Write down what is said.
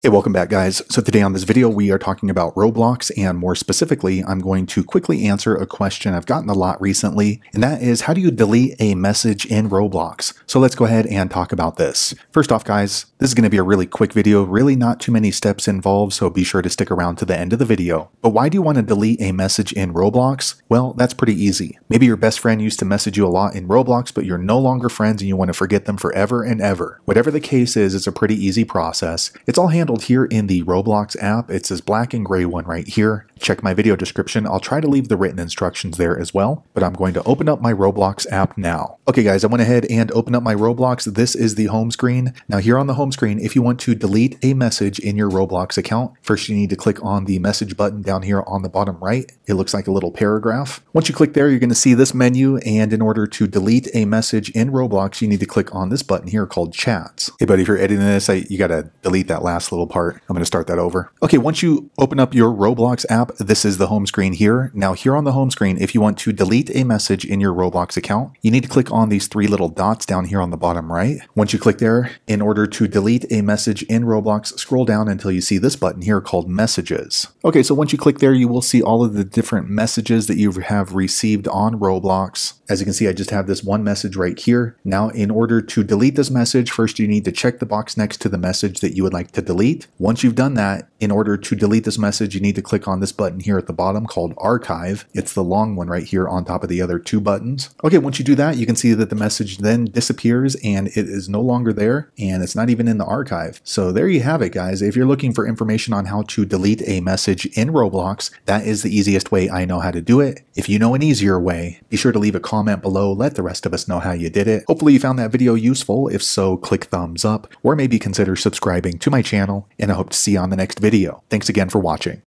Hey, welcome back guys. So today on this video, we are talking about Roblox, and more specifically, I'm going to quickly answer a question I've gotten a lot recently, and that is, how do you delete a message in Roblox? So let's go ahead and talk about this. First off guys, this is going to be a really quick video, really not too many steps involved, so be sure to stick around to the end of the video. But why do you want to delete a message in Roblox? Well, that's pretty easy. Maybe your best friend used to message you a lot in Roblox, but you're no longer friends and you want to forget them forever and ever. Whatever the case is, it's a pretty easy process. It's all handled here in the Roblox app. It's this black and gray one right here. Check my video description. I'll try to leave the written instructions there as well, but I'm going to open up my Roblox app now. Okay guys, I went ahead and opened up my Roblox. This is the home screen. Now here on the home screen, if you want to delete a message in your Roblox account, first you need to click on the message button down here on the bottom right. It looks like a little paragraph. Once you click there, you're going to see this menu, and in order to delete a message in Roblox, you need to click on this button here called chats. Hey buddy, if you're editing this, you got to delete that last little part. I'm going to start that over. Okay, once you open up your Roblox app, this is the home screen here. Now here on the home screen, if you want to delete a message in your Roblox account, you need to click on these three little dots down here on the bottom right. Once you click there, in order to delete a message in Roblox, scroll down until you see this button here called messages. Okay, so once you click there, you will see all of the different messages that you have received on Roblox. As you can see, I just have this one message right here. Now, in order to delete this message, first you need to check the box next to the message that you would like to delete. Once you've done that, in order to delete this message, you need to click on this button here at the bottom called archive. It's the long one right here on top of the other two buttons. Okay, once you do that, you can see that the message then disappears and it is no longer there, and it's not even in the archive. So there you have it guys. If you're looking for information on how to delete a message in Roblox, that is the easiest way I know how to do it. If you know an easier way, be sure to leave a comment below. Let the rest of us know how you did it. Hopefully you found that video useful. If so, click thumbs up, or maybe consider subscribing to my channel, and I hope to see you on the next video. Thanks again for watching.